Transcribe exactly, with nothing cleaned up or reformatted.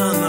on the